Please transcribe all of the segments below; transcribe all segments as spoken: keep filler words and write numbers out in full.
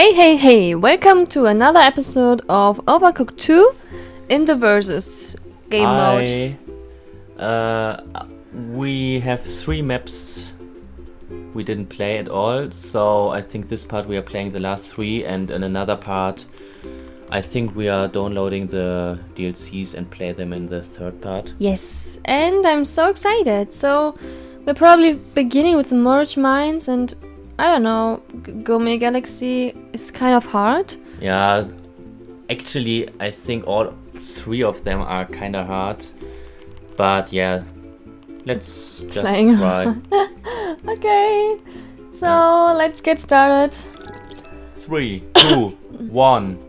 Hey hey hey, welcome to another episode of Overcooked two in the versus game I, mode. Uh, we have three maps we didn't play at all, so I think this part we are playing the last three, and in another part I think we are downloading the D L Cs and play them in the third part. Yes, and I'm so excited. So we're probably beginning with the Mortgage Mines, and I don't know, Gourmet Galaxy is kind of hard. Yeah, actually I think all three of them are kind of hard, but yeah, let's just Playing. try. Okay, so yeah. Let's get started. Three, two, one.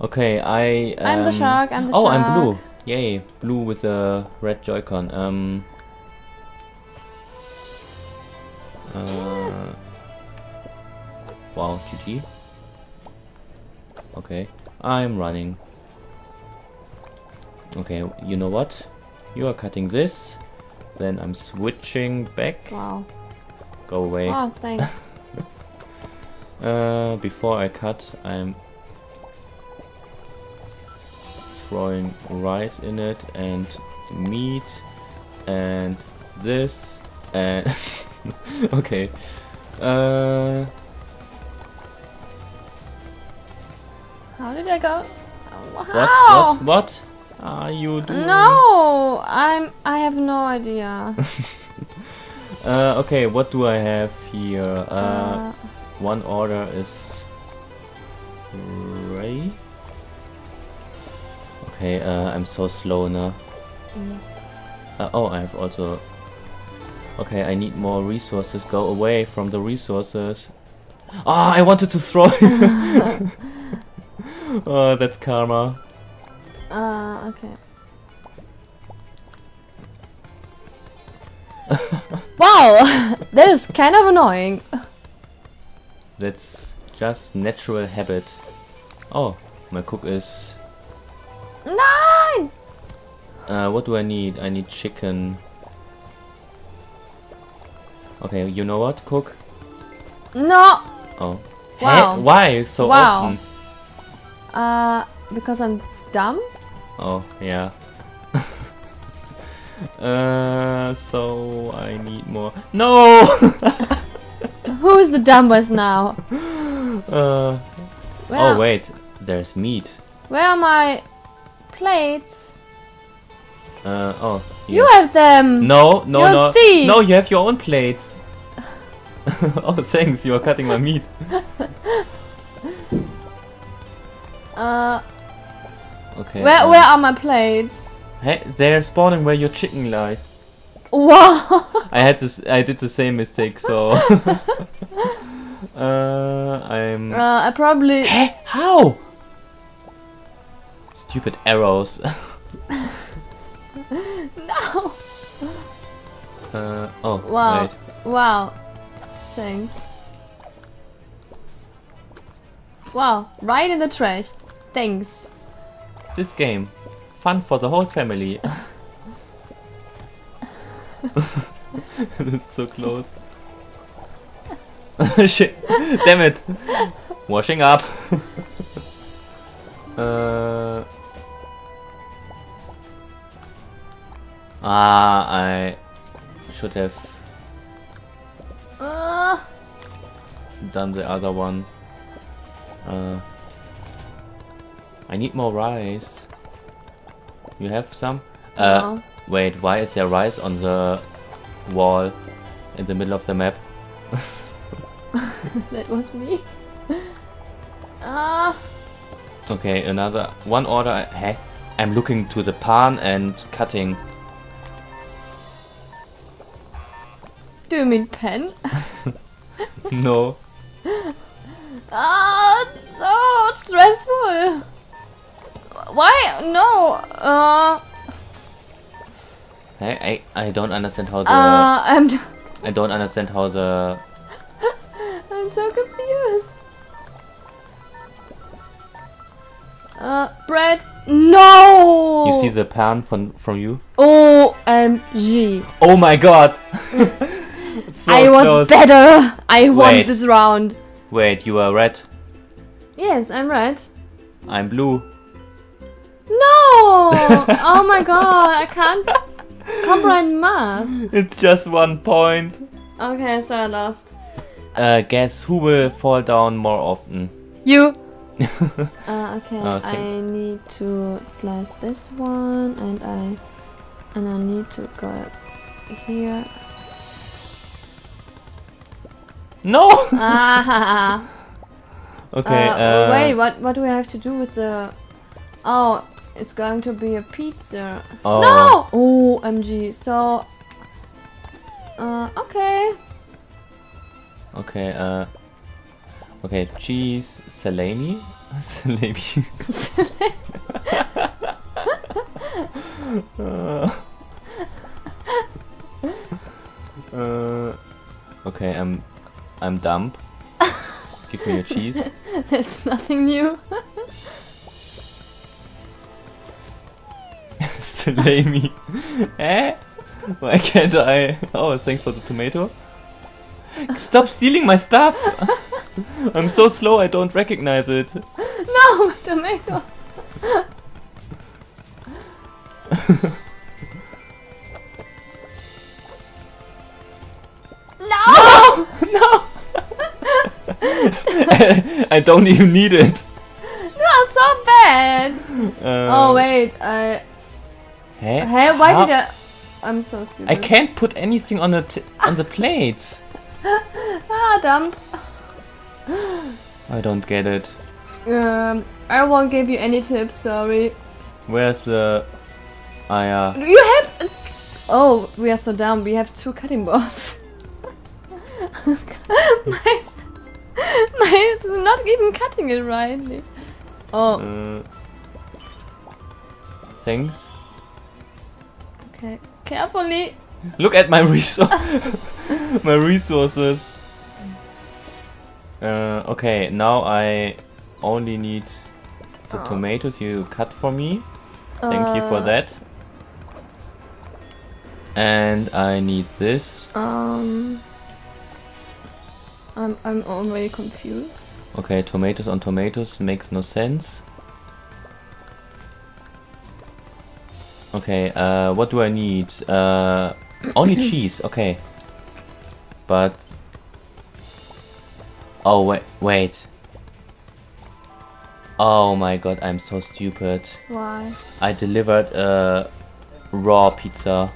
Okay, I... Um, I'm the shark, I'm the oh, shark. Oh, I'm blue. Yay, blue with a red Joy-Con. Um, uh, wow, G G. Okay, I'm running. Okay, you know what? You are cutting this. Then I'm switching back. Wow. Go away. Wow, thanks. uh, before I cut, I'm... throwing rice in it and meat and this and okay. Uh, How did I go? How? What? What? What are you doing? No, I'm. I have no idea. uh, okay, what do I have here? Uh, uh. One order is Ray. Okay, uh, I'm so slow now. Yes. Uh, oh, I have also... Okay, I need more resources. Go away from the resources. Ah, I wanted to throw it. Oh, that's karma. Uh, okay. Wow, that is kind of annoying. That's just natural habit. Oh, my cook is... Nine! Uh, what do I need? I need chicken. Okay, you know what, cook? No! Oh. Wow. Hey, why so wow. often? Uh, because I'm dumb? Oh, yeah. uh, so I need more. No! Who is the dumbest now? Uh. Where oh, wait. There's meat. Where am I? Plates. Uh oh. Yes. You have them. No, no, You're no. Thief. No, you have your own plates. Oh, thanks. You are cutting my meat. uh. Okay. Where um. where are my plates? Hey, they're spawning where your chicken lies. Wow. I had this. I did the same mistake. So. uh, I'm. Uh, I probably. Hey, how? Stupid arrows. No. Uh oh. Wow. Wait. Wow. Thanks. Wow. Right in the trash. Thanks. This game, fun for the whole family. That's so close. Shit. Damn it. Washing up. uh. Ah, I should have uh. done the other one. Uh, I need more rice. You have some? Uh, no. Wait, why is there rice on the wall in the middle of the map? That was me. Ah. uh. Okay, another one order. I, hey, I'm looking to the pan and cutting. Do you mean pen? No. Ah, oh, so stressful. Why? No. Uh. I I I don't understand how the. Uh, I'm. I don't understand how the. I'm so confused. Uh, bread. No. You see the pan from from you? O M G. Oh my God. so I was close. better. I won Wait. this round. Wait, you are red. Yes, I'm red. I'm blue. No! Oh my god, I can't comprehend math. It's just one point. Okay, so I lost. Uh, guess who will fall down more often? You! uh, okay, oh, I need to slice this one and I and I need to go here. No! Ah. Okay. Uh, uh, wait, what what do we have to do with the? Oh, it's going to be a pizza. Oh. No! Oh, O M G. So. Uh, okay. Okay. Uh. Okay, cheese, salami, salami. uh, uh, okay, I'm, I'm dumb. Give me your cheese. That's nothing new. Salami. Eh? Why can't I? Oh, thanks for the tomato. Stop stealing my stuff! I'm so slow, I don't recognize it. No, tomato. No! No! No. I don't even need it. No, so bad. Uh, oh wait, I. Hey, hey why how? did I? I'm so stupid. I can't put anything on the t on the plate. Ah, dumb. I don't get it. Um, I won't give you any tips, sorry. Where's the... Ah, yeah. Do you have... Oh, we are so dumb, we have two cutting boards. my... my... It's not even cutting it right. Oh. Uh, thanks. Okay, carefully. Look at my resource. My resources. Uh, okay, now I only need the oh. tomatoes you cut for me. Thank uh. you for that. And I need this. Um, I'm I'm already confused. Okay, tomatoes on tomatoes makes no sense. Okay, uh, what do I need? Uh, only cheese. Okay, but. Oh wait, wait. Oh my god, I'm so stupid. Why? I delivered a raw pizza.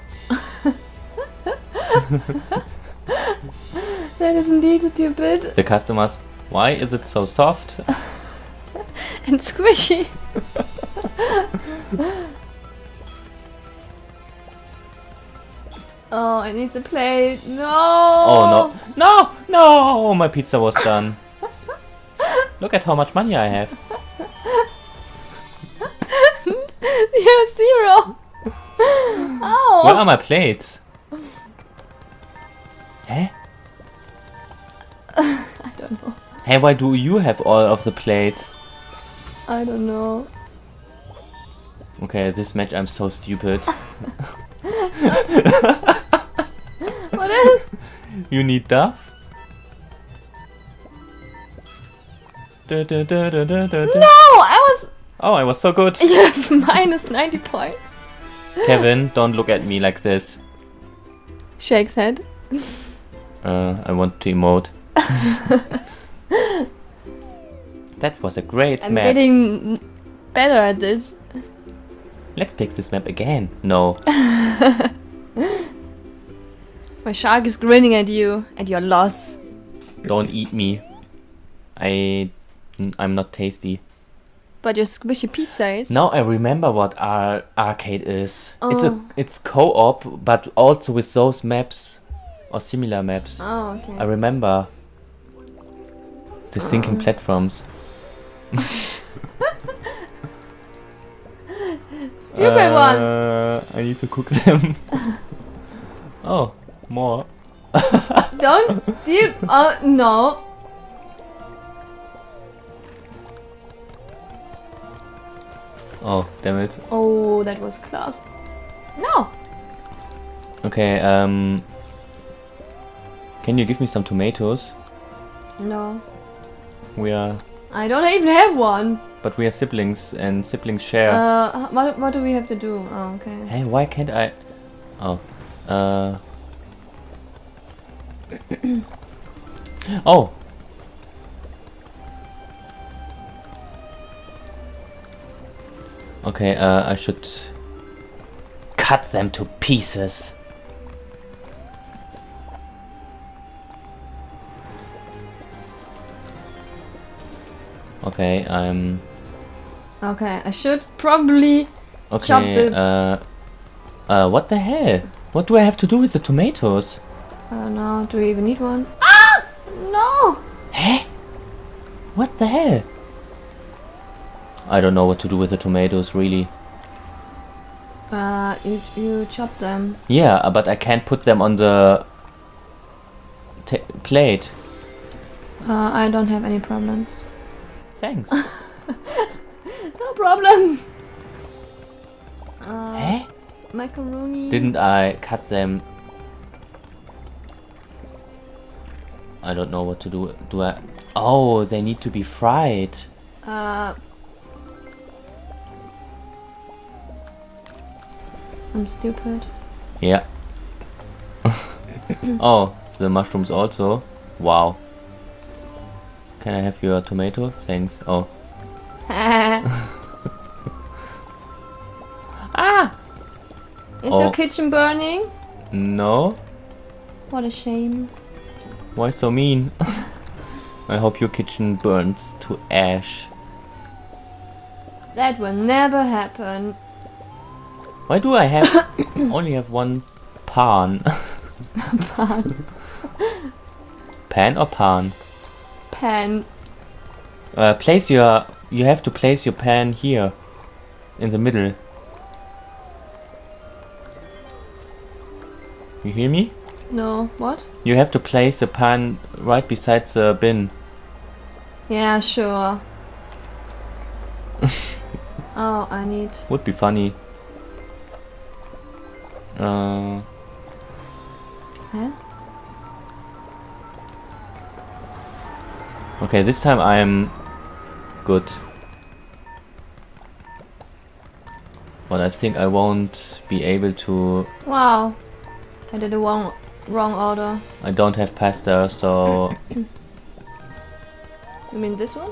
That is indeed stupid. The customers, why is it so soft? And squishy. Oh, it needs a plate. No! Oh no. No! No! My pizza was done. Look at how much money I have. Zero, zero. Oh. Where are my plates? Huh? I don't know. Hey, why do you have all of the plates? I don't know. Okay, this match I'm so stupid. What is? You need duff? Da, da, da, da, da, da. No! I was... Oh, I was so good. You have minus ninety points. Kevin, don't look at me like this. Shakes head. Uh, I want to emote. That was a great I'm map. I'm getting better at this. Let's pick this map again. No. My shark is grinning at you, at your loss. Don't eat me. I... I'm not tasty. But your squishy pizza is... Now I remember what our arcade is. Oh. It's a it's co-op, but also with those maps. Or similar maps. Oh, okay. I remember. The sinking oh. platforms. Stupid uh, one! I need to cook them. Oh, more. Don't steal. Oh, no. Oh, damn it. Oh, that was close. No. Okay, um. Can you give me some tomatoes? No. We are... I don't even have one. But we are siblings and siblings share. Uh, what, what do we have to do? Oh, okay. Hey, why can't I... Oh. Uh... oh! Okay, uh, I should... cut them to pieces. Okay, I'm... Okay, I should probably okay, chop the... Uh, uh, what the hell? What do I have to do with the tomatoes? I don't know, do we even need one? Ah! No! Hey? What the hell? I don't know what to do with the tomatoes, really. Uh, you, you chop them. Yeah, but I can't put them on the... T plate. Uh, I don't have any problems. Thanks. No problem. Uh, eh? Macaroni. Didn't I cut them? I don't know what to do. Do I? Oh, they need to be fried. Uh. I'm stupid. Yeah. Oh, the mushrooms also. Wow. Can I have your tomato? Thanks. Oh. Ah! Is oh. your kitchen burning? No. What a shame. Why so mean? I hope your kitchen burns to ash. That will never happen. Why do I have only have one pan? Pan. Pan or pan? Pan. Uh, place your... You have to place your pan here. In the middle. You hear me? No, what? You have to place the pan right beside the bin. Yeah, sure. Oh, I need... Would be funny. Uh... Huh? Okay, this time I'm good. But I think I won't be able to... Wow, I did the wrong, wrong order. I don't have pasta, so... You mean this one?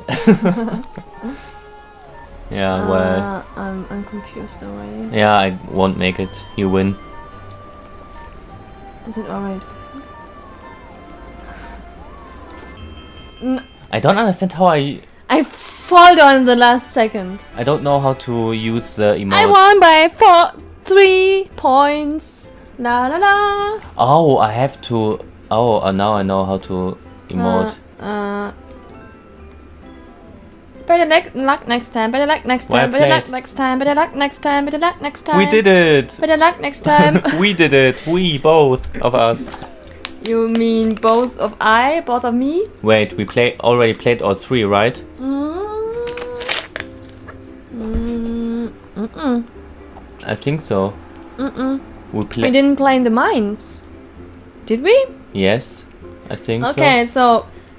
Yeah, uh, well... I'm, I'm confused already. Yeah, I won't make it. You win. Is it alright? N I don't understand how I... I fall down in the last second. I don't know how to use the emote. I won by four, three points. La la la. Oh, I have to... Oh, uh, now I know how to emote. Uh, uh. Better luck luck next time, better luck next time, better luck next time, better luck next time, better luck next time. We did it. Better luck next time. We did it. We, both of us. You mean both of I, both of me? Wait, we play already played all three, right? Mm. Mm -mm. I think so. Mm -mm. We, we didn't play in the mines, did we? Yes, I think okay, so. Okay, so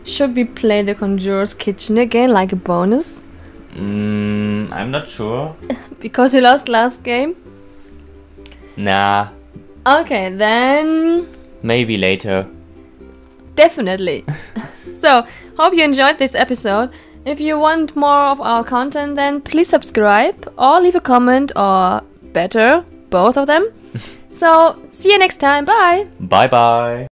should we play the Conjurer's Kitchen again, like a bonus? Mm, I'm not sure. Because you lost last game? Nah. Okay, then... Maybe later. Definitely. So, hope you enjoyed this episode. If you want more of our content, then please subscribe or leave a comment, or better, both of them. So, see you next time. Bye. Bye bye.